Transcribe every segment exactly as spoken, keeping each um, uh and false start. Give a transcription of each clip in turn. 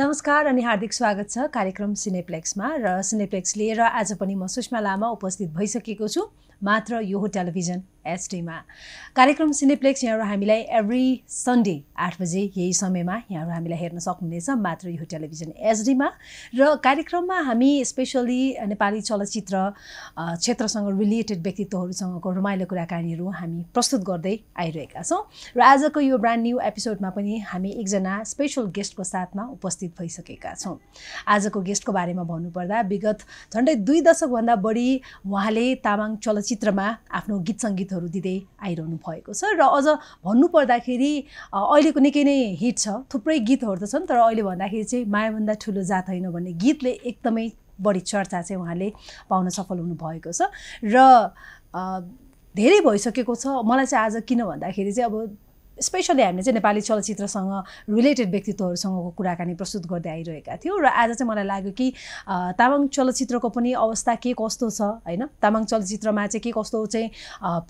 नमस्कार अनि हार्दिक स्वागत छ कार्यक्रम सिनेप्लेक्समा र सिनेप्लेक्स लिएर आज पनि म सुष्मा लामा उपस्थित भइसकेको छु मात्र योहो टेलिभिजन एचडी मा कार्यक्रम सिनेप्लेक्स यहाँहरु हामीलाई एभ्री सन्डे आठ बजे यही समयमा यहाँहरु हामीलाई हेर्न सक्नुहुनेछ मात्र योहो टेलिभिजन एचडी मा र कार्यक्रममा हामी स्पेशली नेपाली चलचित्र क्षेत्रसँग रिलेटेड व्यक्तित्वहरुसँगको रमाइलो कुराकानीहरु हामी प्रस्तुत गर्दै आइरहेका छौं र आजको यो ब्रान्ड न्यू एपिसोडमा पनि हामी एकजना स्पेशल गेस्टको साथमा उपस्थित भइसकेका छौं आजको गेस्टको बारेमा भन्नुपर्दा विगत झण्डै दुई दशक भन्दा बढी उहाँले तामाङ चलचित्रमा आफ्नो गीत संगीत हरु दिदै आइरहनु भएको छ र अझ भन्नु पर्दाखेरि अहिलेको निकै नै हिट छ थुप्रै गीतहरु त छन् तर अहिले भन्दाखेरि चाहिँ माया भन्दा ठूलो जात हैन भन्ने गीतले एकदमै बढी चर्चा चाहिँ उहाँले पाउन सफल हुनु भएको छ र धेरै भइसकेको छ मलाई चाहिँ आज किन भन्दाखेरि चाहिँ अब स्पेशली हामीले चाहिँ नेपाली चलचित्रसँग रिलेटेड व्यक्तित्वहरुसँगको कुराकानी प्रस्तुत गर्दै आइरहेका थियौ र आज चाहिँ मलाई लाग्यो कि तामाङ चलचित्रको पनि अवस्था के कस्तो छ हैन तामाङ चलचित्रमा चाहिँ के कस्तो चाहिँ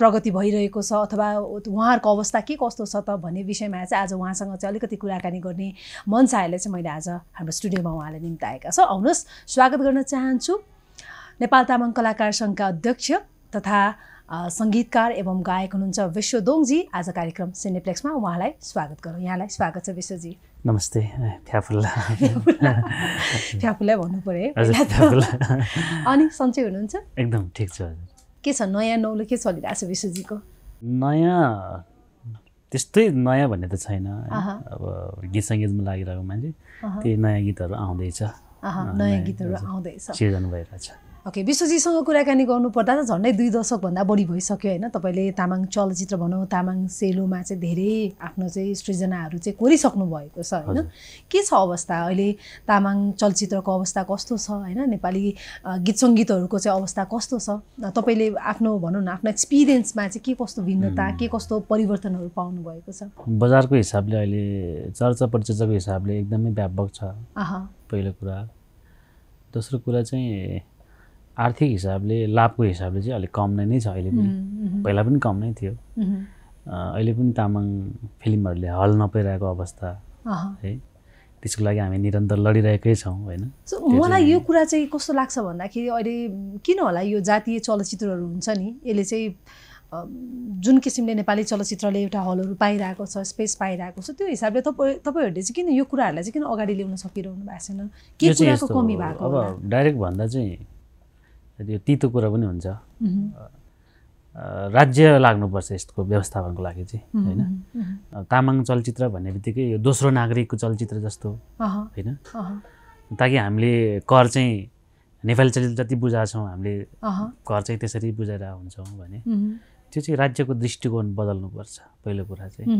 प्रगति भइरहेको छ अथवा उहाँहरुको अवस्था के कस्तो छ त भन्ने विषयमा चाहिँ आज उहाँसँग चाहिँ अलिकति कुराकानी गर्ने मन चाहेले चाहिँ मैले आज हाम्रो स्टुडियोमा उहाँले निम्ताएका छौ आउनुस् स्वागत गर्न चाहन्छु नेपाल तामाङ कलाकार संघका अध्यक्ष तथा संगीतकार एवं गायक हुनुहुन्छ विश्व दोङजी आज कार्यक्रम सिनेप्लेक्समा उहाँलाई स्वागत गरौँ यहाँलाई स्वागत छ विश्वजी नमस्ते फ्याफुल्ला फ्याफुल्ला भन्नु पर्यो अनि सन्चै हुनुहुन्छ एकदम ठीक छ हजुर के छ नयाँ नौलो के चलिरहेछ विश्वजीको नयाँ त्यस्तै नयाँ भन्ने त छैन अब गीत संगीतमा लागिरहेको मान्छे त्यही नयाँ गीतहरु आउँदै छ नयाँ गीतहरु आउँदै छ सिर्जन भइरहेछ ओके विश्वजीसँग कुराकानी गर्नुपर्दा त झन्डै दुई दशकभन्दा बढी भइसक्यो हैन तपाईले तामाङ चलचित्र भनौं तामाङ सेलोमा चाहिँ धेरै आफ्नो चाहिँ सृजनाहरू चाहिँ कोरिसक्नु भएको छ हैन के छ अवस्था अहिले तामाङ चलचित्रको अवस्था कस्तो छ हैन नेपाली गीत संगीतहरुको चाहिँ अवस्था कस्तो छ तपाईले आफ्नो भनौं न आफ्नो एक्सपीरियन्समा चाहिँ के कस्तो भिन्नता के कस्तो परिवर्तनहरु पाउनु भएको छ बजारको हिसाबले अहिले चर्चा परिचर्चाको हिसाबले एकदमै व्यापक छ अहा पहिलो कुरा दोस्रो कुरा चाहिँ आर्थिक हिसाबले लाभको हिसाबले चाहिँ अलि कम नै छ अहिले पनि पहिला पनि कम नै थियो अहिले पनि तामाङ फिल्महरुले हल नपाइरहेको अवस्था है त्यसको लागि हामी निरन्तर लडिरहेकै छौं हैन सो मलाई यो कुरा चाहिँ कस्तो लाग्छ भन्दाखेरि अहिले किन होला यो जातीय चलचित्रहरु हुन्छ नि यसले चाहिँ जुन किसिमले नेपाली चलचित्रले एउटा हलहरु पाइरहेको छ स्पेस पाइरहेको छ त्यो हिसाबले तपाई तपाईहरुले चाहिँ किन यो कुराहरुलाई चाहिँ किन अगाडि ल्याउन सकिरहनु भएको छैन के कुराको कमी भएको हो अब डाइरेक्ट भन्दा चाहिँ त्यो तीतो कुरा पनि हुन्छ राज्य लाग्नुपर्छ यसको व्यवस्थापनको लागि चाहिँ हैन तामाङ चलचित्र भन्ने बित्तिकै यो दोस्रो नागरिकको चलचित्र जस्तो हैन ताकि हामीले कर चाहिँ नेपाली चलचित्र जति बुझाछौं हामीले कर चाहिँ त्यसरी बुझाएर हुन्छौं भने त्यो चाहिँ राज्यको दृष्टिकोण बदल्नुपर्छ पहिलो कुरा चाहिँ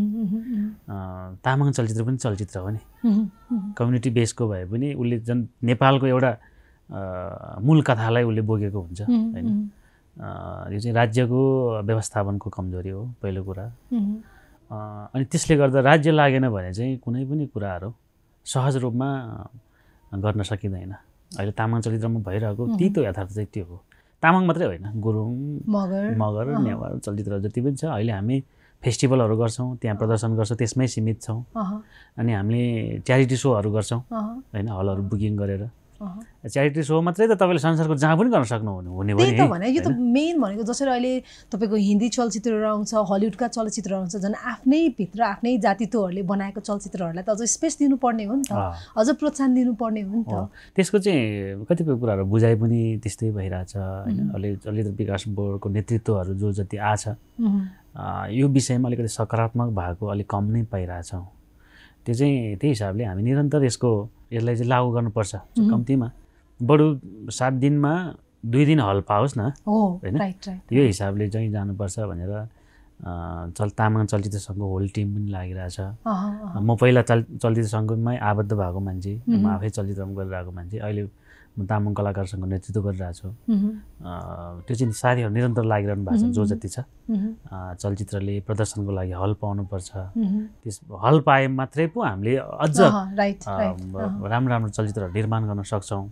तामाङ चलचित्र पनि चलचित्र हो नि कम्युनिटी बेसको भए पनि उले जन नेपालको एउटा मूल कथालाई उले बोकेको हुन्छ हैन यो चाहिँ राज्यको व्यवस्थापनको कमजोरी हो पहिलो कुरा अनि त्यसले गर्दा राज्य लागेन भने चाहिँ कुनै पनि कुराहरु सहज रूपमा गर्न सकिदैन अहिले तामाङ चलचित्रमा भइरहेको तीतो यथार्थ चाहिँ त्यो हो तामाङ मात्रै होइन गुरुङ मगर मगर नेवार चलचित्र जति पनि छ अहिले हामी फेस्टिभलहरु गर्छौं त्यहाँ प्रदर्शन गर्छौं त्यसमै सीमित छौं अनि हामीले च्यारिटी शोहरु गर्छौं हैन हलहरु बुकिङ गरेर च्यारिटी शो मात्रै त तपाईले संसारको जहाँ पनि गर्न सक्नुहुने हुने भने त्यो भने यो त मेन भनेको जसरी अहिले तपाईको हिन्दी चलचित्रहरु आउँछ हलिउडका चलचित्रहरु आउँछ जन आफ्नै भित्र आफ्नै जातित्वहरुले बनाएको चलचित्रहरुलाई त अझ स्पेस दिनुपर्ने हो नि त अझ प्रोत्साहन दिनुपर्ने हो नि त त्यसको चाहिँ कतिपय कुराहरु बुझाइ पनि त्यस्तै भइराछ हैन अहिले चलचित्र विकास बोर्डको नेतृत्वहरु जो जति आछ यो विषयमा अलिकति सकारात्मक भएको अलि कम नै पाइराछौं त्यो चाहिँ त्यही हिसाबले हामी निरन्तर यसको यसलाई चाहिँ लागू गर्नुपर्छ कम्तिमा बडु सात दिनमा दुई दिन हल पाओस् न हैन यो हिसाबले चाहिँ जानुपर्छ भनेर चल तामाङ चलचित्र संघको होल टिम पनि लागिरहेछ म पहिला चलचित्र संघमै आबद्ध भएको मान्छे म आफै चलचित्रमा गरिरहेको मान्छे अहिले म तामाङ कलाकार संघको नेतृत्व गरिरहेछु त्यो चाहिँ साथीहरु निरन्तर लागिरहनु भएको छ जो जति छ चलचित्रले प्रदर्शनको लागि हल पाउनुपर्छ त्यस हल पाए मात्रै पो हामीले अझ राम्रो राम्रो चलचित्रहरु निर्माण गर्न सक्छौं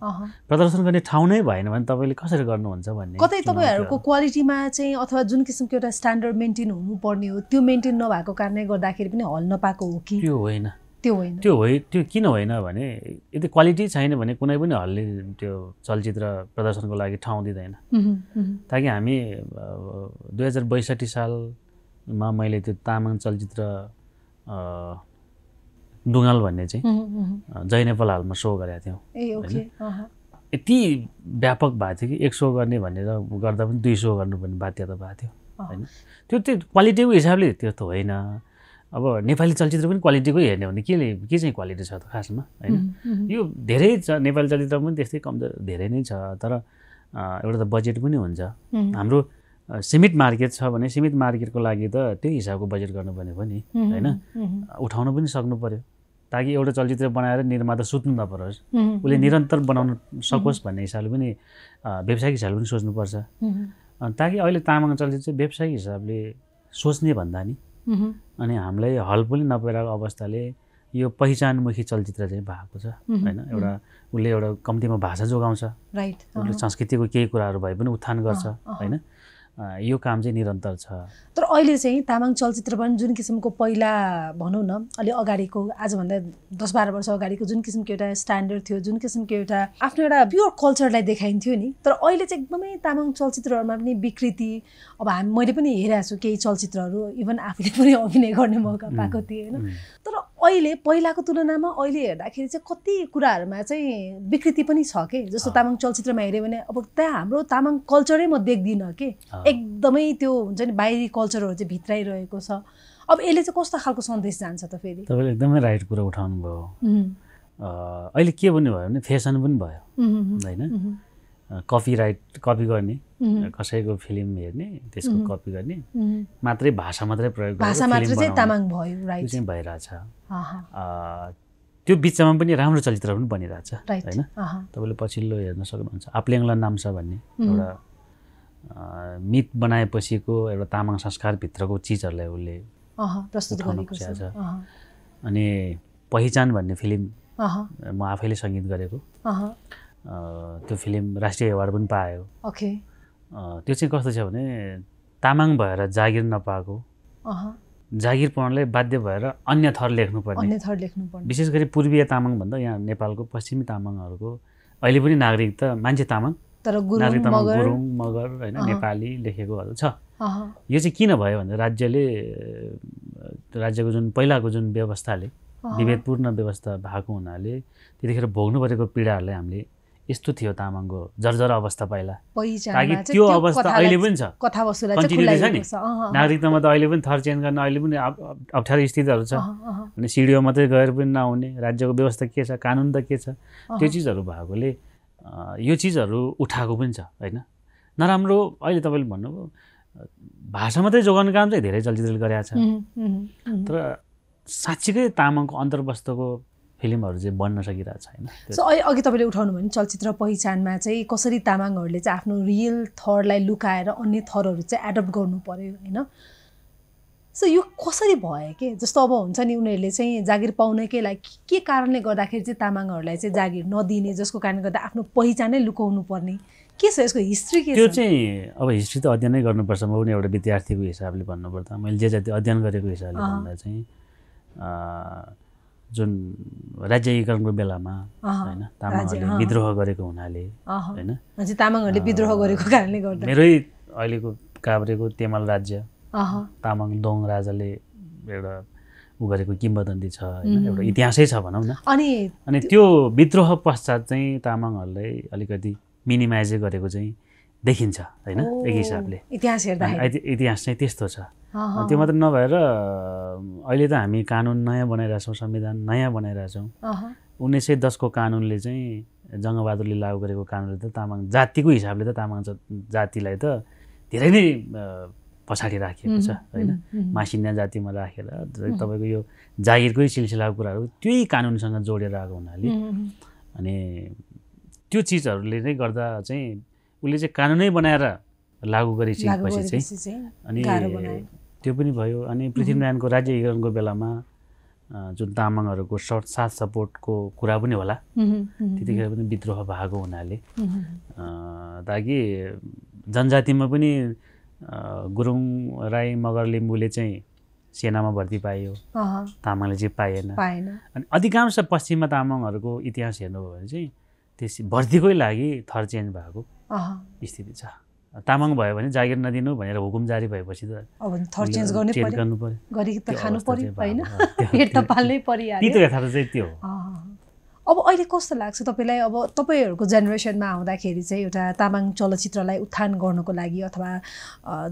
प्रदर्शन गर्ने ठाउँ नै भएन भने तपाईले कसरी गर्नुहुन्छ भन्ने कतै तपाईहरुको क्वालिटीमा चाहिँ अथवा जुन किसिमको एउटा स्ट्यान्डर्ड मेन्टेन हुनुपर्ने हो त्यो मेन्टेन नभएको कारणले गर्दाखेरि पनि हल नपाएको हो कि त्यो होइन त्यो त्यो होइन त्यो किन होइन भने यदि क्वालिटी छैन भने कुनै पनि हलले त्यो चलचित्र प्रदर्शनको लागि ठाउँ दिदैन ताकि हामी दुई हजार बयासठी सालमा मैले त्यो तामाङ चलचित्र डुंगाल भन्ने चाहिँ जयनेपल हलमा शो गरेका थियौ ए ओके यति व्यापक भएको थियो कि एक शो गर्ने भनेर गर्दा पनि दुई शो गर्नु पनि बाध्यता भएको थियो हैन त्यो त्यो क्वालिटीको हिसाबले त्यस्तो होइन अब नेपाली चलचित्र पनि क्वालिटीको हेर्ने हो भने के के चाहिँ क्वालिटी छ त खासमा हैन यो धेरै छ नेपाली चलचित्र पनि त्यस्तै कमजोर धेरै नै छ तर एउटा त बजेट पनि हुन्छ हाम्रो सीमित मार्केट छ भने सीमित मार्केटको लागि त त्यही हिसाबको बजेट गर्नुपर्ने हो नि हैन उठाउन पनि सक्नु पर्यो ताकि एउटा चलचित्र बनाएर निर्माता सुत्नु नपरोस् उले निरन्तर बनाउन सकोस् भन्ने हिसाबले पनि व्यवसायिक हिसाबले पनि सोच्नु पर्छ ताकि अहिले तामाङ चलचित्र व्यवसायिक हिसाबले सोच्ने भन्दा नि अनि हामीलाई हल पनि नपाएको अवस्थाले यो पहिचानमुखी चलचित्र चाहिँ भएको छ हैन एउटा उले एउटा कम्तिमा भाषा जोगाउँछ राइट उले संस्कृतिको केही कुराहरु भए पनि उत्थान गर्छ हैन यो काम चाहिँ निरन्तर छ तर अहिले चाहिँ तामाङ चलचित्र पनि जुन किसिमको पहिला भनौ न अलि अगाडीको आज भन्दा दस बाह्र वर्ष अगाडीको जुन किसिमको एउटा स्ट्यान्डर्ड थियो जुन किसिमको एउटा आफ्नो एउटा प्योर कल्चरलाई देखाइन्थ्यो नि तर अहिले चाहिँ एकदमै तामाङ चलचित्रहरुमा पनि विकृति अब हामी मैले पनि हेरेछु केही चलचित्रहरु इभन आफूले पनि अभिनय गर्ने मौका पाएको थिए हैन तर अहिले पहिलाको तुलनामा अहिले हेर्दाखेरि चाहिँ कति कुराहरुमा चाहिँ विकृति पनि छ के जस्तो तामाङ चलचित्रमा हेर्यो भने अब त्यहाँ हाम्रो तामाङ कल्चरै म देख्दिन के एकदमै त्यो हुन्छ नि बाहिरी कल्चरहरु चाहिँ भित्रै रहेको छ अब यसले चाहिँ कस्तो खालको सन्देश जान्छ त फेरि तपाईले एकदमै राइट कुरा उठाउनु भयो अहिले के भन्नु भयो भने फेसन पनि भयो हैन कपीराइट कपी गर्ने कसैको फिल्म हेर्ने त्यसको कपी गर्ने मात्रै भाषा मात्रै प्रयोग गर्ने भाषा मात्र चाहिँ तामाङ भयो राइट त्यो चाहिँ भइराछ त्यो बीचमा पनि राम्रो चलचित्र पनि बनिराछ हैन तपाईले पछिल्लो हेर्न सक्नुहुन्छ आप्लेङला नामसा भन्ने एउटा मित बनाएपछिको एउटा तामाङ संस्कार भित्रको चीजहरुलाई उले प्रस्तुत गरेको छ अनि पहिचान भन्ने फिल्म म आफैले संगीत गरेको त्यो फिल्म राष्ट्रिय अवार्ड पनि पायो ओके त्यो चाहिँ कस्तो छ भने तामाङ भएर जागिर नपाएको जागिर पाउनलाई बाध्य भएर अन्य थर लेख्नु पर्ने अन्य थर लेख्नु पर्ने विशेष गरी पूर्वीय तामाङ भन्दा यहाँ नेपालको पश्चिमी तामाङहरुको अहिले पनि नागरिकता मान्छे तामाङ तर गुरुङ मगर गुरुङ मगर हैन नेपाली लेखेकोहरु छ यो चाहिँ किन भयो भने राज्यले राज्यको जुन पहिलाको जुन व्यवस्थाले विभेदपूर्ण व्यवस्था भएको हुनाले त्यतिखेर भोग्नु परेको पीडाहरुलाई हामीले यस्तो थियो तामाङको जर्जर अवस्था पहिला ताकि त्यो अवस्था अहिले पनि छ कथावस्तुलाई चाहिँ खुलाइएको छ नागरिकतामा त अहिले पनि थर चेन्ज गर्न अहिले पनि अप्ठ्यारो स्थितिहरु छ अनि सिडिओ मात्रै गएर पनि नहुने राज्यको व्यवस्था के छ कानुन त के छ त्यो चीजहरु भएकोले यो चीजहरु उठाएको पनि छ हैन नराम्रो अहिले तपाईले भन्नुभयो भाषा मात्रै जोगाउने काम चाहिँ धेरै चलचित्रले गरेका छ तर साच्चै तामाङको अन्तर्वस्तको फिल्महरु चाहिँ बन्न सकिराछ हैन सो अघि तपाईले उठाउनु भने चलचित्र पहिचानमा चाहिँ कसरी तामाङहरुले चाहिँ आफ्नो रियल थरलाई लुकाएर अन्य थरहरु चाहिँ एडप्ट गर्नु पर्यो हैन सो यो कसरी भयो के जस्तो अब हुन्छ नि उनीहरुले चाहिँ जागिर पाउनकै लागि के कारणले गर्दाखेरि चाहिँ तामाङहरुलाई चाहिँ जागिर नदिने जसको कारणले गर्दा आफ्नो पहिचानै लुकाउनु पर्ने के छ यसको हिस्ट्री के छ त्यो चाहिँ अब हिस्ट्री त अध्ययनै गर्नुपर्छ म पनि एउटा विद्यार्थीको हिसाबले भन्नुपर्दा मैले जे जति अध्ययन गरेको हिसाबले भन्दा चाहिँ जुन राज्य एकीकरणको बेलामा हैन तामाङहरुले विद्रोह गरेको हुनाले हैन अझै तामाङहरुले विद्रोह गरेको कारणले गर्दा मेरै अहिलेको काभ्रेको तेमाल राज्य तामाङ दोङ राजाले एउटा उ गरेको किम्बदन्ती छ हैन एउटा इतिहासै छ भनौं न अनि अनि त्यो विद्रोह पश्चात चाहिँ तामाङहरुले अलिकति मिनिमाइज गरेको चाहिँ देखिन्छ हैन एक हिसाबले इतिहास हेर्दाखेरि इतिहास चाहिँ त्यस्तो छ त्यो मात्र नभएर अहिले त हामी कानुन नयाँ बनाइराछौं संविधान नयाँ बनाइराछौं उन्नाइस सय दश को कानुनले चाहिँ जङ्गबहादुरले लागू गरेको कानुनले त तामाङ जातिको हिसाबले त तामाङ जातिलाई त धेरै नै पछाडी राखिएको छ हैन मासिन्या जातिमा राखेर तपाईको यो जागिरकै सिलसिलाको कुराहरु त्यही कानुनसँग जोडेर आएको हुनाले अनि त्यो चीजहरुले नै गर्दा चाहिँ उले चाहिँ कानुनै बनाएर लागू गरिसकेपछि चाहिँ अनि त्यो पनि भयो अनि पृथ्वीनारायणको राज्य एकीकरणको बेलामा जुन तामाङहरुको सर्ट साथ सपोर्टको कुरा पनि होला त्यतिखेर पनि विद्रोह भएको हुनाले ताकि जनजातिमा पनि गुरुङ राई मगर लिम्बुले चाहिँ सेनामा भर्ती पाइयो तामाङले चाहिँ पाएन अनि अधिकांश पश्चिममा तामाङहरुको इतिहास हेर्नु हो भने चाहिँ त्यस भर्तीकै लागि थर चेन्ज भएको स्थिति छ तामाङ भयो भने जागिर नदिनु भनेर हुकुम जारी भएपछि त अब थर चेन्ज गर्नै पर्यो गरी त खानु पर्यो हैन पेट त पाल्नै पर्यो यार त्यो यथार्थ चाहिँ त्यो हो अब अहिले कस्तो लाग्छ तपाईलाई अब तपाईहरुको जेनेरेसनमा आउँदाखेरि चाहिँ एउटा तामाङ चलचित्रलाई उत्थान गर्नको लागि अथवा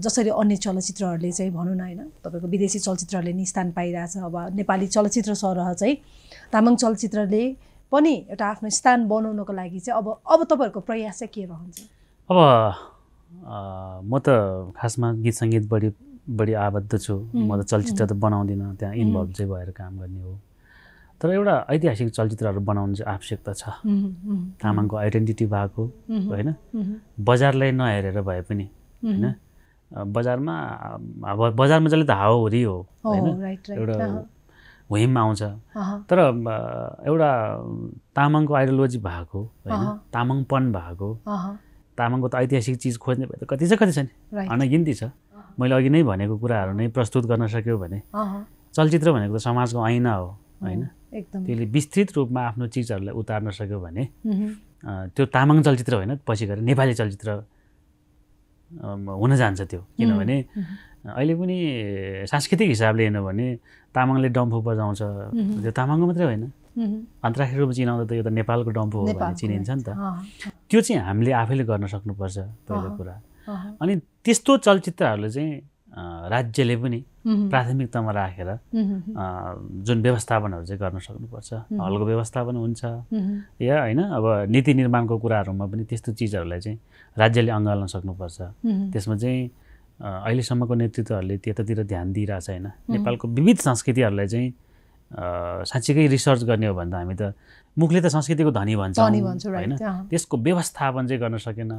जसरी अन्य चलचित्रहरुले चाहिँ भन्नु न हैन तपाईको विदेशी चलचित्रले नि स्थान पाइराछ अब नेपाली चलचित्र सरह चाहिँ तामाङ चलचित्रले पनि एउटा आफ्नो स्थान बनाउनको लागि चाहिँ अब अब तपाईहरुको प्रयास चाहिँ के रहन्छ अब म त खासमा गीत संगीत बढी बढी आबद्ध छु म त चलचित्र त बनाउँदिन त्यहाँ इन्भल्भ चाहिँ भएर काम गर्ने हो तर एउटा ऐतिहासिक चलचित्रहरु बनाउन चाहिँ आवश्यकता छ तामाङको आइडेन्टिटी भएको हैन बजारलाई नहेरेर भए पनि हैन बजारमा बजारमा जले त हाउरी हो हैन एउटा वहीम आउँछ तर एउटा तामाङको आइडियोलोजी भएको हैन तामाङपन भएको तामाङको त ऐतिहासिक चीज खोज्ने भए त कति छ कति छ नि अनगिन्ती छ मैले अघि नै भनेको कुराहरु नै प्रस्तुत गर्न सक्यो भने चलचित्र भनेको त समाजको आइना हो हैन एकदम त्यसले विस्तृत रूपमा आफ्नो चीजहरुलाई उतार्न सक्यो भने त्यो तामाङ चलचित्र होइन पछि गएर नेपाली चलचित्र हुन जान्छ त्यो किनभने अहिले पनि सांस्कृतिक हिसाबले हेर्नु भने तामाङले डम्फु बजाउँछ त्यो तामाङको मात्रै होइन अन्तर्राष्ट्रिय रूपमा चिनाउँदा त यो त नेपालको डम्फु हो भने चिनिन्छ नि त त्यो चाहिँ हामीले आफैले गर्न सक्नुपर्छ पहिलो कुरा अनि त्यस्तो चलचित्रहरुले चाहिँ राज्यले पनि प्राथमिकतामा राखेर जुन व्यवस्थापनहरु चाहिँ गर्न सक्नुपर्छ हलको व्यवस्थापन हुन्छ या हैन अब नीति निर्माणको कुराहरुमा पनि त्यस्तो चीजहरुलाई चाहिँ राज्यले अँगाल्न सक्नुपर्छ त्यसमा चाहिँ अहिले सम्मको नेतृत्वहरुले त्यतातिर ध्यान दिइरा छैन नेपालको विविध संस्कृतिहरुलाई चाहिँ साच्चै रिसर्च गर्ने हो भने त हामी त मुखले त संस्कृतिको धनी भन्छौं हैन त्यसको व्यवस्थापन चाहिँ गर्न सकेन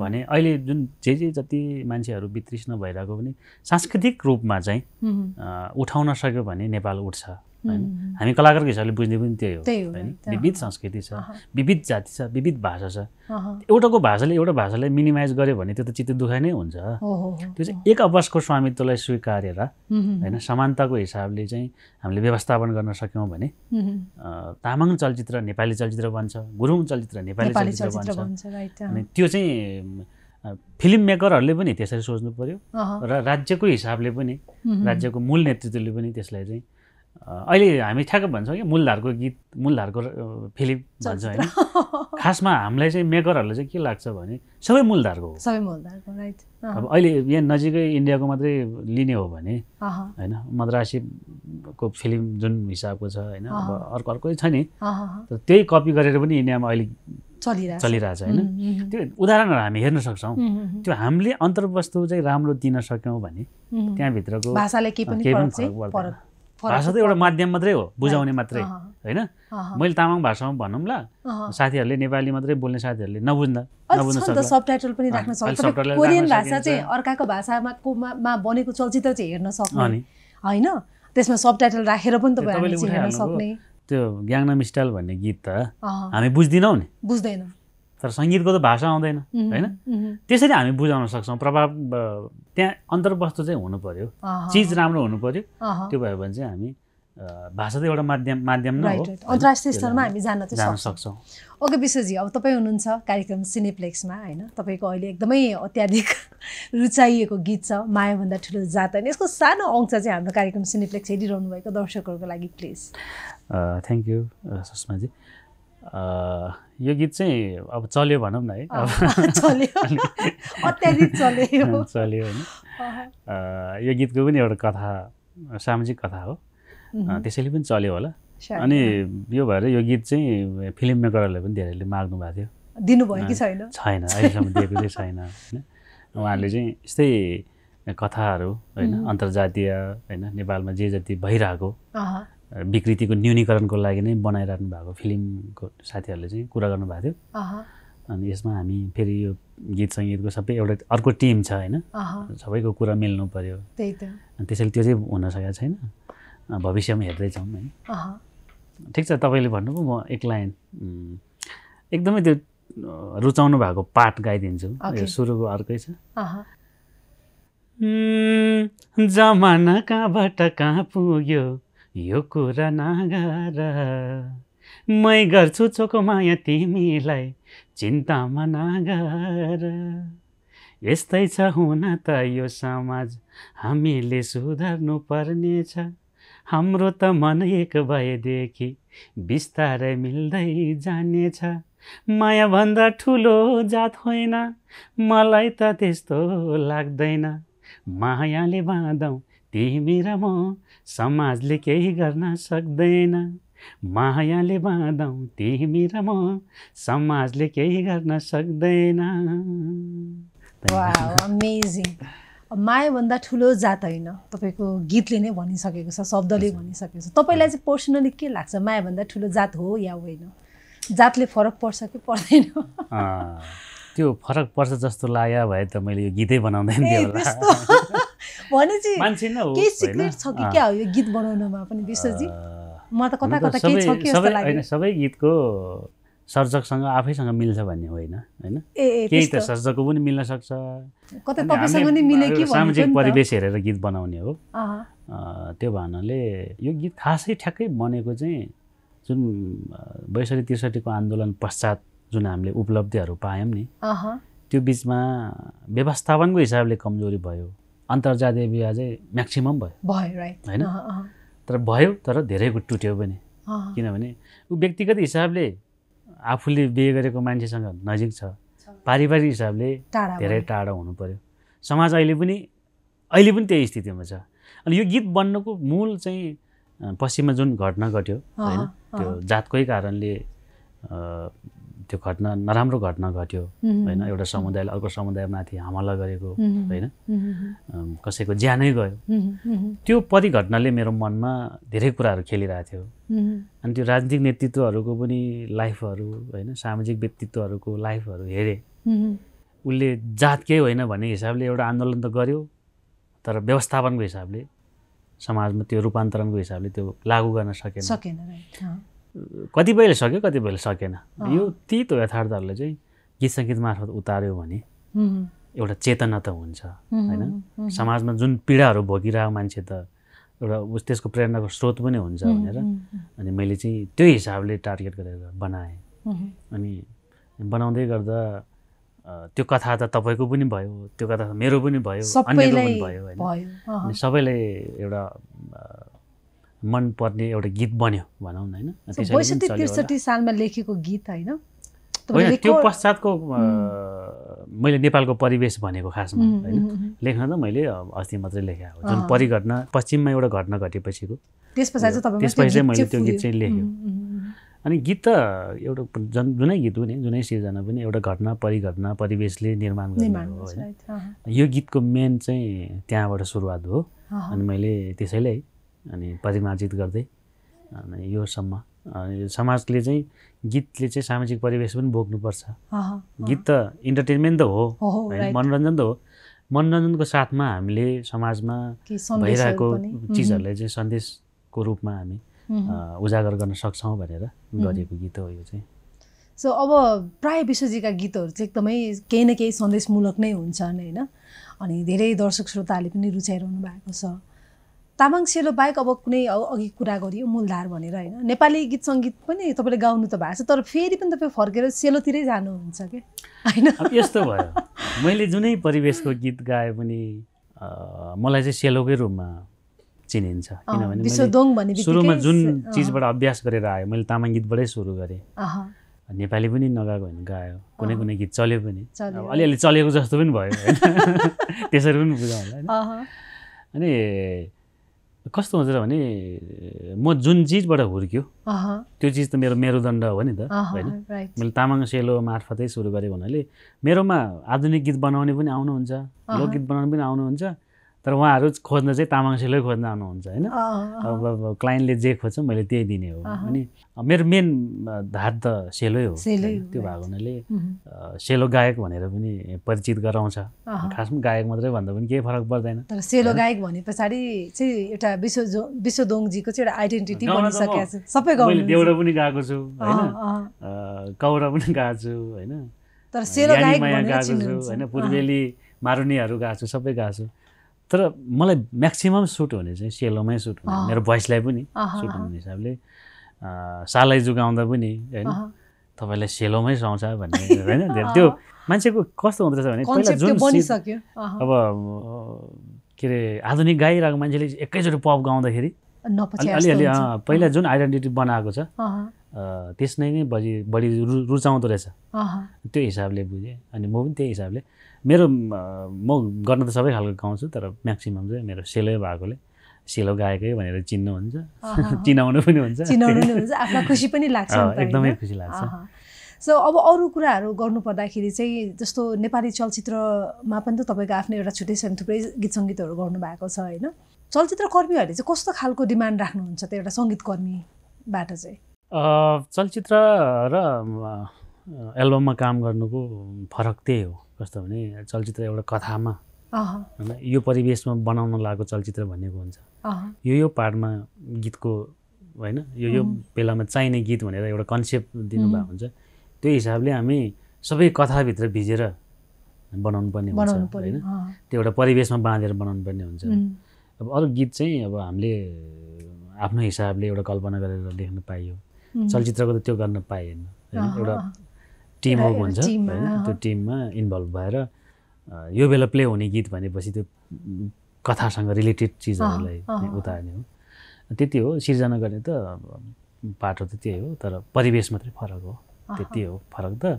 भने अहिले जुन जे जे जति मान्छेहरु वितृष्ण भइराको पनि सांस्कृतिक रूपमा चाहिँ उठाउन सक्यो भने नेपाल उठ्छ हैन हामी कलाकारको हिसाबले बुझ्ने पनि त्यही हो हैन विविध संस्कृति छ विविध जाति छ विविध भाषा छ एउटाको भाषाले एउटा भाषालाई मिनिमाइज गर्यो भने त्यो त चित्त दुखाइ नै हुन्छ त्यो चाहिँ एक अपसको स्वामित्वलाई स्वीकारेर हैन समानताको हिसाबले चाहिँ हामीले व्यवस्थापन गर्न सक्यौं भने तामाङ चलचित्र नेपाली चलचित्र बन्छ गुरुङ चलचित्र नेपाली चलचित्र बन्छ अनि त्यो चाहिँ फिल्म मेकरहरुले पनि त्यसरी सोच्नु पर्यो र राज्यको हिसाबले पनि राज्यको मूल नेतृत्वले पनि त्यसलाई चाहिँ अहिले हामी ठ्याक्क भन्छौं कि मूलधारको गीत मूलधारको फिल्म भन्छ हैन खासमा हामीलाई चाहिँ मेकरहरुले चाहिँ के लाग्छ भने सबै मूलधारको हो सबै मूलधारको राइट अब अहिले यहाँ नजिकै इन्डियाको मात्रै लिने हो भने हैन मद्रासीको फिल्म जुन हिसाबको छ हैन अब अर्को अर्कै छ नि तर त्यही कपी गरेर पनि इन्डियामा अहिले चलिरा चलिरा छ हैन त्यो उदाहरणहरु हामी हेर्न सक्छौं त्यो हामीले अन्तर्वस्तु चाहिँ राम्रो दिन सक्यौं भने त्यहाँ भित्रको भाषाले के पनि फरक चाहिँ भाषा त एउटा माध्यम मात्रै हो बुझाउने मात्रै हैन मैले तामाङ भाषामा भनौं ल साथीहरुले नेपाली मात्रै बोल्ने साथीहरुले नबुझ्दा नबुझ्न सक्छ अनि सबटाइटल पनि राख्न सक्छ कोरियन भाषा चाहिँ अर्काको भाषामा बनेको चलचित्र चाहिँ हेर्न सक्नु हैन त्यसमा सबटाइटल राखेर पनि तपाईहरुले हेर्न सक्ने त्यो ग्यांगनाम स्टाइल भन्ने गीत त हामी बुझ्दिनौ नि बुझ्दैनौ तर संगीतको त भाषा आउँदैन हैन त्यसरी हामी बुझाउन सक्छौं प्रभाव त्यहाँ अन्तर्वस्तु चाहिँ हुनु पर्यो चीज राम्रो हुनु पर्यो त्यो भयो भने चाहिँ हामी भाषा त एउटा माध्यम माध्यम नै हो अन्तर्राष्ट्रिय स्तरमा हामी जान त सक्छौं ओके विश्वजी अब तपाई हुनुहुन्छ कार्यक्रम सिनेप्लेक्समा हैन तपाईको अहिले एकदमै अत्याधिक रुचाइएको गीत छ माया भन्दा ठूलो जात हैन यसको सानो अंश चाहिँ हाम्रो कार्यक्रम सिनेप्लेक्स हेरिरहनु भएको दर्शकहरुको लागि please thank you Sushma ji यो गीत चाहिँ अब चल्यो भनौं न है चल्यो अत्याधिक चल्यो चल्यो हैन यो गीतको पनि एउटा कथा सामाजिक कथा हो त्यसैले पनि चल्यो होला अनि यो भएर यो गीत चाहिँ फिल्म मेकरहरुले पनि धेरैले माग्नु भएको थियो दिनु भयो कि छैन छैन अहिलेसम्म दिएको चाहिँ छैन हैन उहाँहरूले चाहिँ यस्तै कथाहरु हैन अन्तर्जातीय हैन नेपालमा जे जति भइराको विकृतिको न्यूनीकरणको लागि नै बनाइराख्नु भएको फिल्मको साथीहरुले चाहिँ कुरा गर्नु भएको थियो अनि यसमा हामी फेरि यो गीत संगीतको सबै एउटा अर्को टिम छ हैन सबैको कुरा मिल्नु पर्यो त्यही त अनि त्यसैले त्यो चाहिँ हुन सकेको छैन भविष्यमा हेर्दै जाउँ हैन ठीक छ तपाईले भन्नुभयो म एक लाइन एकदमै त्यो रुचाउनु भएको पार्ट गाइदिन्छु यो सुरुको अर्कै छ जमाना कहाँबाट कहाँ पुग्यो यो कुरा नगर मै गर्छु चोको माया तिमीलाई चिन्तामा नगर। यस्तै छ हुन त यो समाज हामीले सुधार्नु पर्ने छ हाम्रो त मन एक भएदेखि बिस्तारै मिल्दै जाने छ। माया भन्दा ठुलो जात होइन मलाई त त्यस्तो लाग्दैन मायाले बाँधौ तिमी र म समाजले केही गर्न सक्दैन मायाले बाँधौ तिमी र म समाजले केही गर्न सक्दैन। Wow amazing. माया भन्दा ठुलो जात होइन तपाईको गीतले नै भनिसकेको छ शब्दले भनिसकेको छ। तपाईलाई चाहिँ पर्सनली के लाग्छ माया भन्दा ठुलो जात हो या होइन जातले फरक पर्छ कि पर्दैन? त्यो फरक पर्छ जस्तो लाग्यो भए त मैले यो गीतै बनाउँदै थिएँ होला। भनेपछि मान्छे न हो के सिक्रेट छ कि के हो यो गीत बनाउनमा पनि विश्वजी? म त कता कता के छ के जस्तो लाग्यो। हैन सबै गीतको सर्जकसँग आफैसँग मिल्छ भन्ने होइन हैन केही त सर्जकको पनि मिल्न सक्छ कता तपाईसँग नि मिले कि भन्ने सामाजिक परिवेश हेरेर गीत बनाउने हो। त्यो भन्नाले यो गीत खासै ठ्याक्कै बनेको चाहिँ जुन बैसठी त्रिसठी को आन्दोलन पश्चात जुन हामीले उपलब्धिहरू पायौं नि त्यो बीचमा व्यवस्थापनको हिसाबले कमजोरी भयो अन्तर्जातीय विवाह चाहिँ म्याक्सिमम भयो भयो राइट हैन तर भयो तर धेरैको टुट्यो पनि किनभने उ व्यक्तिगत हिसाबले आफूले बिहे गरेको मान्छेसँग नजिक छ पारिवारिक हिसाबले धेरै टाढा हुनु पर्यो। समाज अहिले पनि अहिले पनि त्यही स्थितिमा छ। अनि यो गीत बन्नुको मूल चाहिँ पश्चिममा जुन घटना घट्यो हैन त्यो जातकै कारणले त्यो घटना नराम्रो घटना घट्यो हैन एउटा समुदायले अर्को समुदायमाथि हमला गरेको हैन कसैको ज्यानै गयो त्यो परिघटनाले मेरो मनमा धेरै कुराहरू खेलिरहेको थियो। अनि त्यो राजनीतिक नेतृत्वहरूको पनि लाइफहरू हैन सामाजिक व्यक्तित्वहरूको लाइफहरू हेरे उले जात के होइन भन्ने हिसाबले एउटा आन्दोलन त गर्यो तर व्यवस्थापनको हिसाबले समाजमा त्यो रूपान्तरणको हिसाबले त्यो लागू गर्न सकेन सकेन कतिपयले सक्यो कतिपयले सकेन। यो तीतो यथार्थहरूले चाहिँ गीत सङ्गीत मार्फत उतार्यो भने एउटा चेतना त हुन्छ हैन समाजमा जुन पीडाहरू भोगिरहेको मान्छे त एउटा त्यसको प्रेरणाको स्रोत पनि हुन्छ भनेर अनि मैले चाहिँ त्यो हिसाबले टार्गेट गरेर बनाएँ। अनि बनाउँदै गर्दा त्यो कथा त तपाईको पनि भयो त्यो कथा मेरो पनि भयो अन्यको पनि भयो हैन अनि सबैले एउटा मन पर्ने एउटा गीत बन्यो भनौँ न हैन बैसठी त्रिसठी सालमा लेखेको गीत हैन होइन त्यो पश्चातको मैले नेपालको परिवेश भनेको खासमा हैन लेख्न त मैले अस्ति मात्रै लेखे हो जुन परिघटना पश्चिममा एउटा घटना घटेपछिको त्यसपछि चाहिँ तपाईले त्यसपछि मैले त्यो गीत चाहिँ लेख्यो। अनि गीत त एउटा जुनै गीत हो नि जुनै सिर्जना पनि एउटा घटना परिघटना परिवेशले निर्माण गरेको हो हैन यो गीतको मेन चाहिँ त्यहाँबाट सुरुवात हो। अनि मैले त्यसैले अनि परिमार्जित गर्दै अनि योसम्म समाजले चाहिँ गीतले चाहिँ सामाजिक परिवेश पनि बोक्नुपर्छ। गीत त इन्टरटेनमेन्ट त हो मनोरञ्जन त हो मनोरञ्जनको साथमा हामीले समाजमा भइरहेको चिजहरूलाई चाहिँ सन्देशको रूपमा हामी उजागर गर्न सक्छौँ भनेर गरेको गीत हो यो चाहिँ। सो अब प्राय विश्वजीका गीतहरू चाहिँ एकदमै केही न केही सन्देशमूलक नै हुन्छन् होइन अनि धेरै दर्शक श्रोताहरूले पनि रुचाइरहनु भएको छ। तामाङ सेलो बाहेक अब कुनै अघि कुरा गरियो मूलधार भनेर होइन नेपाली गीत सङ्गीत पनि तपाईँले गाउनु त भएको छ तर फेरि पनि तपाईँ फर्केर सेलोतिरै जानुहुन्छ के होइन? यस्तो भयो मैले जुनै परिवेशको गीत गाए पनि मलाई चाहिँ सेलोकै रूपमा चिनिन्छ किनभने मैले सुरुमा जुन चिजबाट अभ्यास गरेर आयो मैले तामाङ गीतबाटै सुरु गरेँ। नेपाली पनि नगाएको होइन गायो कुनै कुनै गीत चल्यो पनि अलिअलि चलेको जस्तो पनि भयो त्यसरी पनि बुझाउनु होला। अनि कस्तो हुन्छ भने म जुन चिजबाट हुर्क्यो त्यो चिज त मेरो मेरुदण्ड हो नि त होइन मैले तामाङ सेलो मार्फतै सुरु गरेको हुनाले मेरोमा आधुनिक गीत बनाउने पनि आउनुहुन्छ लोकगीत बनाउने पनि आउनुहुन्छ तर उहाँहरू खोज्न चाहिँ तामाङ सेलो खोज्न आउनुहुन्छ होइन अब क्लाइन्टले जे खोज्छ मैले त्यही दिने हो। अनि मेरो मेन धार त सेलै हो त्यो भएको हुनाले सेलो गायक भनेर पनि परिचित गराउँछ खासमा गायक मात्रै भन्दा पनि केही फरक पर्दैन तर सेलो गायक भने पछाडि चाहिँ एउटा विश्व विश्वदोङजीको चाहिँ एउटा आइडेन्टिटी बनिसकेको छ। सबै गाउँ मैले देउडा पनि गाएको छु होइन कौरा पनि गाएको छु होइन तर सेलो गायक भनेर चिन्नुहुन्छ हैन पूर्वेली मारुनीहरू गाएको छु सबै गाएको छु तर मलाई maximum suit होने चाहिए सेलो में suit होने मेरा voice लाइफ भी नहीं suit होने चाहिए साला जुगाऊं दा भी नहीं तो पहले सेलो में साउंड चाहिए बनने है ना देख तो मानसे को cost होने चाहिए पहले जो नहीं अब केरे आधुनिक गायी राग मानसे ले एक ऐसे रिपॉप गाऊं दा हेरी अली अली हाँ पहले जो identity बना आको चा तीस नहीं बजी बड़ी रुचाऊं तो रहसा तो हिसाब ले बुझे अन मेरो म गर्न त सबै खालको गाउँछु तर म्याक्सिमम चाहिँ मेरो सेलै भएकोले सेलो गाएकै भनेर चिन्न हुन्छ चिनाउनु पनि हुन्छ चिनाउनु पनि हुन्छ आफ्नो खुशी पनि लाग्छ एकदमै खुशी लाग्छ सो अब अरु कुराहरु गर्नु पर्दाखेरि चाहिँ जस्तो नेपाली चलचित्रमा पनि त तपाईको आफ्नो एउटा छुट्टै सन्तुप्रै गीत संगीतहरु गर्नु भएको छ हैन चलचित्र कर्मीहरुले चाहिँ कस्तो खालको डिमान्ड राख्नु हुन्छ त्यो एउटा संगीत कर्मीबाट चाहिँ अ चलचित्र र एल्बममा काम गर्नुको फरक त्यही हो कस्तो भने चलचित्र एउटा कथामा हैन यो परिवेशमा बनाउन लागेको चलचित्र भनेको हुन्छ यो यो पार्टमा गीतको हैन यो यो बेलामा चाहिने गीत भनेर एउटा कन्सेप्ट दिनुभएको हुन्छ त्यो हिसाबले हामी सबै कथा भित्र भिजेर बनाउनु पर्ने हुन्छ हैन त्यो एउटा परिवेशमा बाँधेर बनाउनु पर्ने हुन्छ अब अरु गीत चाहिँ अब हामीले आफ्नो हिसाबले एउटा कल्पना गरेर लेख्न पाइयो चलचित्रको त त्यो गर्न पाइएन हैन एउटा टीम हो हुन्छ हैन त्यो टिममा इन्भल्भ भएर यो बेला प्ले हुने गीत भनेपछि त्यो कथासँग रिलेटेड चीजहरुलाई उतार्ने हो त्यति हो सिर्जना गर्ने त बाटो त त्यही हो तर परिवेश मात्रै फरक हो त्यति हो फरक त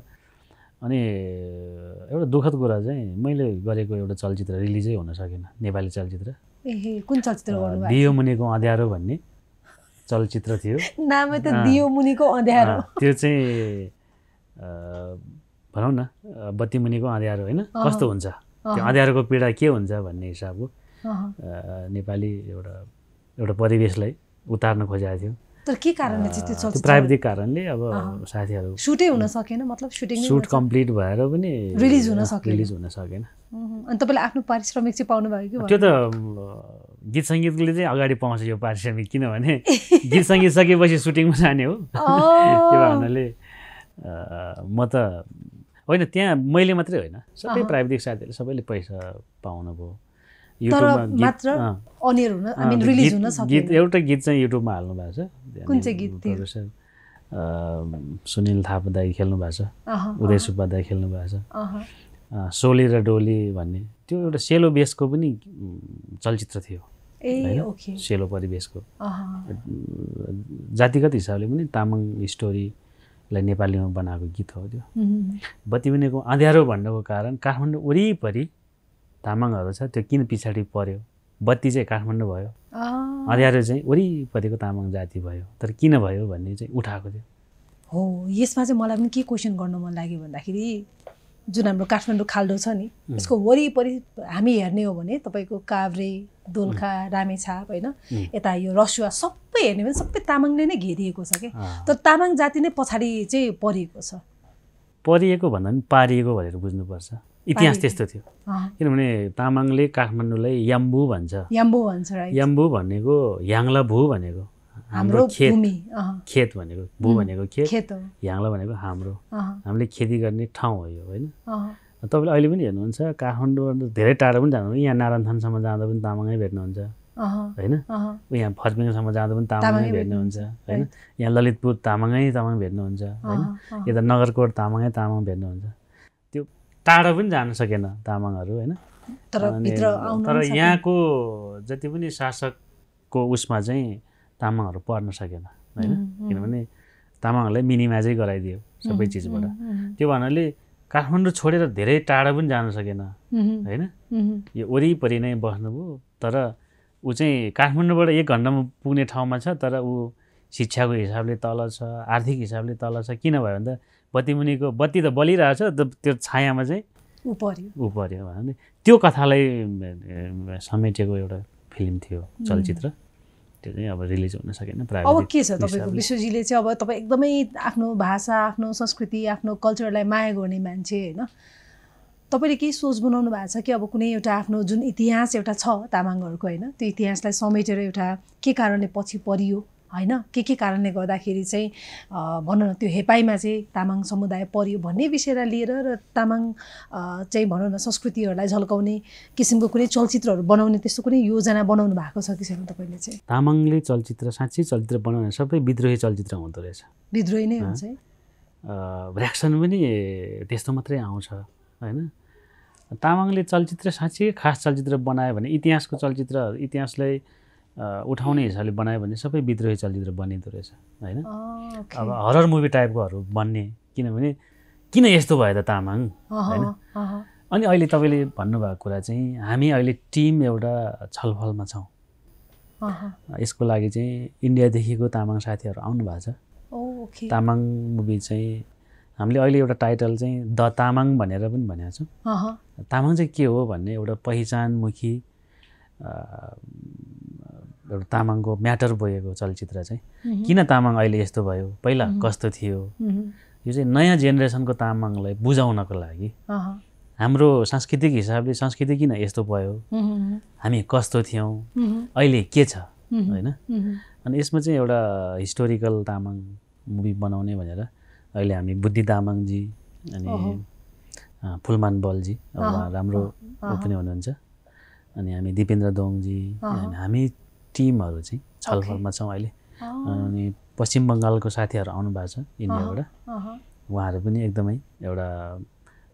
अनि एउटा दुखद कुरा चाहिँ मैले गरेको एउटा चलचित्र रिलिजै हुन सकेन नेपाली चलचित्र एहे कुन चलचित्र गर्नुभयो दियो मुनिको अँध्यारो भन्ने चलचित्र थियो नामै त दियो मुनिको अँध्यारो त्यो चाहिँ भनौ न बत्ती मुनिको अँध्यारो हैन कस्तो हुन्छ त्यो अँध्यारोको पीडा के हुन्छ भन्ने हिसाबको नेपाली एउटा एउटा परिवेशलाई उतार्न खोजेको थियो तर के कारणले चाहिँ त्यो चलचित्र प्राविधिक कारणले अब साथीहरु सुटै हुन सकेन मतलब सुटिङ सुट कम्प्लिट भएर पनि रिलिज हुन सकेन रिलिज हुन सकेन अनि तपाईले आफ्नो पारिश्रमिक चाहिँ पाउनु भयो कि त्यो त गीत संगीतले चाहिँ अगाडि पाउँछ यो पारिश्रमिक किनभने गीत संगीत सकेपछि सुटिङमा जाने हो त्यो भन्नाले म त होइन त्यहाँ मैले मात्रै होइन सबै प्राविधिक साथीहरु सबैले पैसा पाउन भो युट्युबमा मात्र अनियर हुन आई मिन रिलिज हुन सक्छ गीत एउटा गीत चाहिँ युट्युबमा हाल्नु भएको छ कुन चाहिँ गीत थियो सुनील थापा दाइ खेल्नु भएको छ उदय सुब्बा दाइ खेल्नु भएको छ सोली र डोली भन्ने त्यो एउटा सेलो बेसको पनि चलचित्र थियो ए ओके सेलो परिवेशको जातिगत हिसाबले पनि तामाङ स्टोरी ले नेपालीमा बनाएको गीत हो त्यो बत्ती मुनिको अँध्यारो भन्नुको कारण काठमाडौँ वरिपरि तामाङहरु छ त्यो किन पिछाडी पर्यो बत्ती चाहिँ काठमाडौँ भयो अँध्यारो चाहिँ वरिपरिको तामाङ जाति भयो तर किन भयो भन्ने चाहिँ उठाएको थियो हो यसमा चाहिँ मलाई पनि के क्वेशन गर्न मन लाग्यो भन्दाखेरि जुन हाम्रो काठमाडौँ खाल्डो छ नि यसको वरिपरि हामी हेर्ने हो भने तपाईको काभ्रे दोलखा रामेछाप हैन यता यो रसुवा सबै हेर्ने भने सबै तामाङले नै घेरिएको छ के तर तामाङ जाति नै पछाडी चाहिँ परिएको छ परिएको भन्दा पनि पारिएको भनेर बुझ्नु पर्छ इतिहास त्यस्तो थियो किनभने तामाङले काठमाडौँलाई याम्बु भन्छ याम्बु भन्छ राइट याम्बु भनेको याङला भू भनेको हाम्रो खेत खेत भनेको भू भनेको खेत याङला भनेको हाम्रो हामीले खेती गर्ने ठाउँ हो यो हैन तपाईले अहिले पनि हेर्नुहुन्छ काठमाडौँबाट धेरै टाढा पनि जानु यहाँ नारायणथानसम्म जाँदा पनि तामाङै भेट्नुहुन्छ हैन यहाँ फर्पिङसम्म जाँदा पनि तामाङै भेट्नुहुन्छ हैन यहाँ ललितपुर तामाङै तामाङ भेट्नुहुन्छ हैन यता नगरकोट तामाङै तामाङ भेट्नुहुन्छ त्यो टाढा पनि जान सकेन तामाङहरु हैन तर भित्र आउनु तर यहाँको जति पनि शासकको उसमा चाहिँ तामाङहरु पर्न सकेन हैन किनभने तामाङहरुलाई मिनिमाइजै गराइदियो सबै चीजबाट त्यो भन्नाले काठमाडौँ छोडेर धेरै टाढा पनि जान सकेन हैन यो वरिपरि नै बस्नुभयो तर उ चाहिँ काठमाडौँबाट एक घण्टामा पुग्ने ठाउँमा छ तर उ शिक्षाको हिसाबले तल छ आर्थिक हिसाबले तल छ किन भयो भन्दा बत्ती मुनिको बत्ती त बलिरहेछ त्यो छायामा चाहिँ उ पर्यो उ पर्यो भन्नाले त्यो कथालाई समेटेको एउटा फिल्म थियो चलचित्र त्यो चाहिँ अब रिलिज हुन सकेन प्राय अब के छ तपाईको विश्वजीले चाहिँ अब तपाई एकदमै आफ्नो भाषा आफ्नो संस्कृति आफ्नो कल्चरलाई माया गर्ने मान्छे हैन तपाईले के सोच बनाउनु भएको छ कि अब कुनै एउटा आफ्नो जुन इतिहास एउटा छ तामाङहरुको हैन त्यो इतिहासलाई समेटेर एउटा के कारणले पछि परियो हैन के के कारणले गर्दाखेरि चाहिँ भन्न न त्यो हेपाइमा चाहिँ तामाङ समुदाय पर्यो भन्ने विषयलाई लिएर र तामाङ चाहिँ भन्न न संस्कृतिहरुलाई झल्काउने किसिमको कुनै चलचित्रहरु बनाउने त्यस्तो कुनै योजना बनाउनु भएको छ कि छैन तपाईले चाहिँ तामाङले चलचित्र साच्चै चलचित्र बनाउने सबै विद्रोही चलचित्र हुँदो रहेछ विद्रोही नै हुन्छ है रिएक्सन पनि त्यस्तो मात्रै आउँछ हैन तामाङले चलचित्र साच्चै खास चलचित्र बनाए भने इतिहासको चलचित्र इतिहासलाई उठाउने हिसाबले बनाए भने सबै विद्रोही चलचित्र बनिदो रहेछ हैन अब हरर मुभी टाइपकोहरु बन्ने किनभने किन यस्तो भयो त तामाङ हैन अनि अहिले तपाईले भन्नु भएको कुरा चाहिँ हामी अहिले टिम एउटा छलफलमा छौं यसको लागि चाहिँ इन्डिया देखिको तामाङ साथीहरु आउनु भएको छ ओके तामाङ मुभी चाहिँ हामीले अहिले एउटा टाइटल चाहिँ द तामाङ भनेर पनि भनेको छौं तामाङ चाहिँ के हो भन्ने एउटा पहिचानमुखी एउटा तामाङको म्याटर बोकेको चलचित्र चाहिँ किन तामाङ अहिले यस्तो भयो पहिला कस्तो थियो यो चाहिँ नयाँ जेनेरेसनको तामाङलाई बुझाउनको लागि हाम्रो सांस्कृतिक हिसाबले संस्कृति किन यस्तो भयो हामी कस्तो थियौं अहिले के छ हैन अनि यसमा चाहिँ एउटा हिस्टोरिकल तामाङ मुभी बनाउने भनेर अहिले हामी बुद्धि तामाङ जी अनि फुलमान बल जी राम्रो पनि हुनुहुन्छ अनि हामी दिपेन्द्र दोङ जी हामी टिमहरु चाहिँ छलफलमा छौं अहिले अनि पश्चिम बंगालको साथीहरु आउनु भएको छ इन्डियाबाट उहाँहरु पनि एकदमै एउटा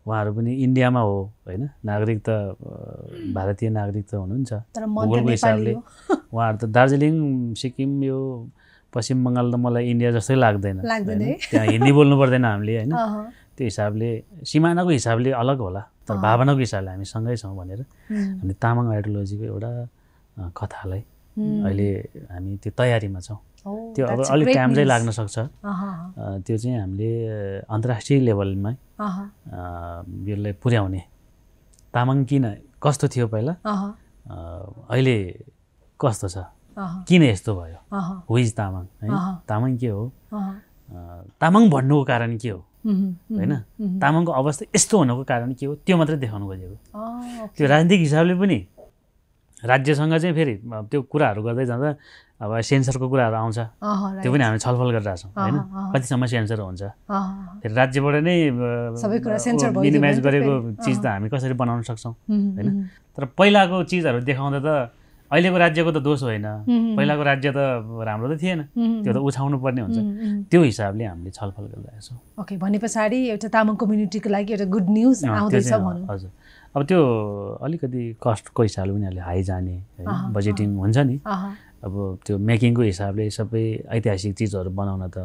उहाँहरु पनि इन्डियामा हो हैन नागरिक त भारतीय नागरिक त हुनुहुन्छ तर भूगोलको हिसाबले उहाँहरु त दार्जिलिङ सिक्किम यो पश्चिम बंगाल त मलाई इन्डिया जस्तै लाग्दैन लाग्दैन त्यहाँ हिन्दी बोल्नु पर्दैन हामीले हैन त्यो हिसाबले सीमानाको हिसाबले अलग होला तर भावनाको हिसाबले हामी सँगै छौं भनेर हामी तामाङ आइडियोलोजीको एउटा कथालाई अहिले हामी त्यो तयारीमा छौं त्यो अब अलि टाइम चाहिँ लाग्न सक्छ त्यो चाहिँ हामीले अन्तर्राष्ट्रिय लेभलमा यसलाई पुर्याउने तामाङ किन कस्तो थियो पहिला अहिले कस्तो छ किन यस्तो भयो हु इज तामाङ हैन तामाङ के हो तामाङ भन्नुको कारण के हो हैन तामाङको अवस्था यस्तो हुनुको कारण के हो त्यो मात्र देखाउन खोजेको त्यो राजनीतिक हिसाबले पनि राज्यसँग चाहिँ फेरि त्यो कुराहरु गर्दै जाँदा अब सेन्सरको कुराहरु आउँछ त्यो पनि हामी छलफल गरिरहेछौ हैन कति समय सेन्सर हुन्छ फेरि राज्यबाट नै सबै कुरा सेन्सर भयो मिनिमाइज गरेको चीज त हामी कसरी बनाउन सक्छौ हैन तर पहिलाको चीजहरु देखाउँदा त अहिलेको राज्यको त दोष होइन पहिलाको राज्य त राम्रो त थिएन त्यो त उछाउनु पर्ने हुन्छ त्यो हिसाबले हामीले छलफल गरिरहेका छौं ओके भनेपछि एउटा तामाङ कम्युनिटीको लागि एउटा गुड न्यूज आउँदैछ भन्नु हजुर अब त्यो अलिकति कस्टको हिसाबले उनीहरुले हाई जाने हैन बजेटिङ हुन्छ नि अब त्यो मेकिङको हिसाबले सबै ऐतिहासिक चीजहरु बनाउन त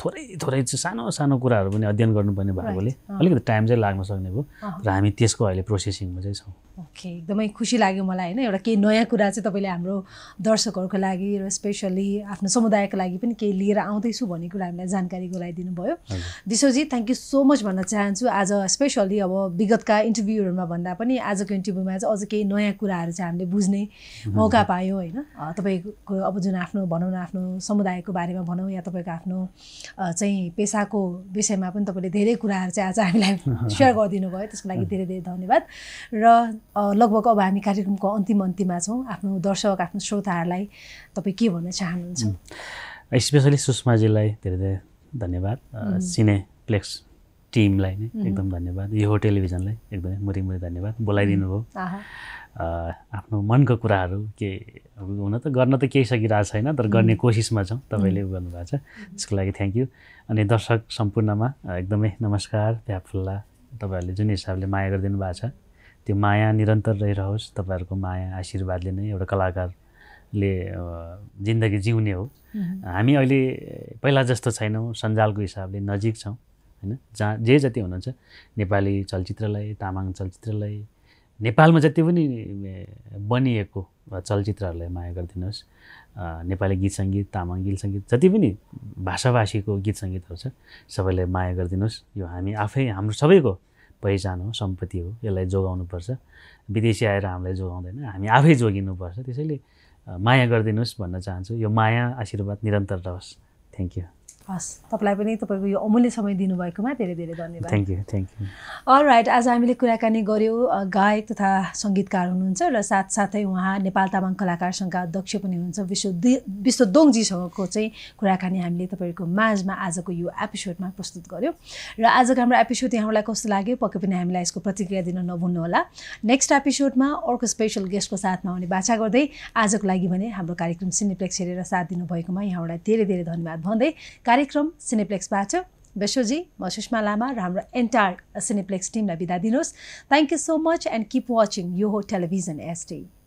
थोरै थोरै सानो सानो कुराहरु पनि अध्ययन गर्नुपर्ने भएकोले अलिकति टाइम चाहिँ लाग्न सक्ने भो र हामी त्यसको अहिले प्रोसेसिङमा चाहिँ छौं ओके एकदमै खुशी लाग्यो मलाई हैन एउटा केही नयाँ कुरा चाहिँ तपाईले हाम्रो दर्शकहरुको लागि र स्पेशली आफ्नो समुदायको लागि पनि केही लिएर आउँदै छु भन्ने कुरा हामीलाई जानकारी गराइदिनु भयो दिशोजी थ्यांक यू सो मच भन्न चाहन्छु आज स्पेशली अब विगतका इन्टरभ्यूहरुमा भन्दा पनि आजको इन्टरभ्यूमा चाहिँ अझ केही नयाँ कुराहरु चाहिँ हामीले बुझ्ने मौका पायो हैन तपाईको अब जुन आफ्नो भनौं न आफ्नो समुदायको बारेमा भनौं या तपाईको आफ्नो चाहिँ पेशाको विषयमा पनि तपाईले धेरै कुराहरु चाहिँ आज हामीलाई शेयर गरिदिनु भयो त्यसको लागि धेरै धेरै धन्यवाद र लगभग अब हामी कार्यक्रमको अन्तिम अन्तिममा छौं आफ्नो दर्शक आफ्नो श्रोताहरुलाई तपाई के भन्न चाहनुहुन्छ स्पेशली सुषमा जीलाई धेरै धेरै धन्यवाद सिनेप्लेक्स टिमलाई नै एकदम धन्यवाद योहो टेलिभिजनलाई एकदमै मुरी मुरी धन्यवाद बोलाइदिनु भयो आफ्नो मनको कुराहरु के हुन त गर्न त केही सकिरा छैन तर गर्ने कोसिसमा छौं तपाईले गर्नु भएको छ त्यसको लागि थ्यांक यू अनि दर्शक सम्पूर्णमा एकदमै नमस्कार प्याफुल्ला तपाईहरुले जुन हिसाबले माया गर्दिनु भएको छ त्यो माया निरन्तर रहिरहोस् तपाईहरुको माया आशीर्वादले नै एउटा कलाकारले जिन्दगी जिउने हो हामी अहिले पहिला जस्तो छैनौ सञ्जालको हिसाबले नजिक छौं हैन जे जति हुनुहुन्छ नेपाली चलचित्रलाई तामाङ चलचित्रलाई नेपालमा जति पनि बनिएको चलचित्रहरुलाई माया गर्दिनुस् नेपाली गीत संगीत तामाङ गीत संगीत जति पनि भाषाभाषीको गीत संगीतहरु छ सबैलाई माया गर्दिनुस् यो हामी आफै हाम्रो सबैको पहिचान हो सम्पत्ति हो यसलाई जोगाउनु पर्छ विदेशी आएर हामीलाई जोगाउँदैन हामी आफै जोगिनु पर्छ त्यसैले माया गर्दिनुस् भन्न चाहन्छु यो माया आशीर्वाद निरन्तर रहोस् थ्यांक यू हस् तपाईलाई पनि तपाईको यो अमूल्य समय दिनुभएकोमा धेरै धेरै धन्यवाद thank you thank you alright आज हामीले कुराकानी गर्यौ गायक तथा संगीतकार हुनुहुन्छ र साथसाथै उहाँ नेपाल तामाङ कलाकार संघका अध्यक्ष पनि हुनुहुन्छ विश्व विश्व दोङजीसँगको चाहिँ कुराकानी हामीले तपाईको माझमा आजको यो एपिसोडमा प्रस्तुत गर्यौ र आजको हाम्रो एपिसोड यहाँहरुलाई कस्तो लाग्यो पक्कै पनि हामीलाई यसको प्रतिक्रिया दिन नभुल्नु होला नेक्स्ट एपिसोडमा अर्को स्पेशल गेस्टको साथमा आउने बाचा गर्दै आजको लागि भने हाम्रो कार्यक्रम सिनेप्लेक्स हेरेर साथ दिनुभएकोमा यहाँहरुलाई धेरै धेरै धन्यवाद भन्दै कार्यक्रम सिनेप्लेक्सबाट बेशोजी म सुषमा लामा र हाम्रो एन्टायर सिनेप्लेक्स टिमलाई बिदा दिनुस् thank you so much and keep watching Yoho television SD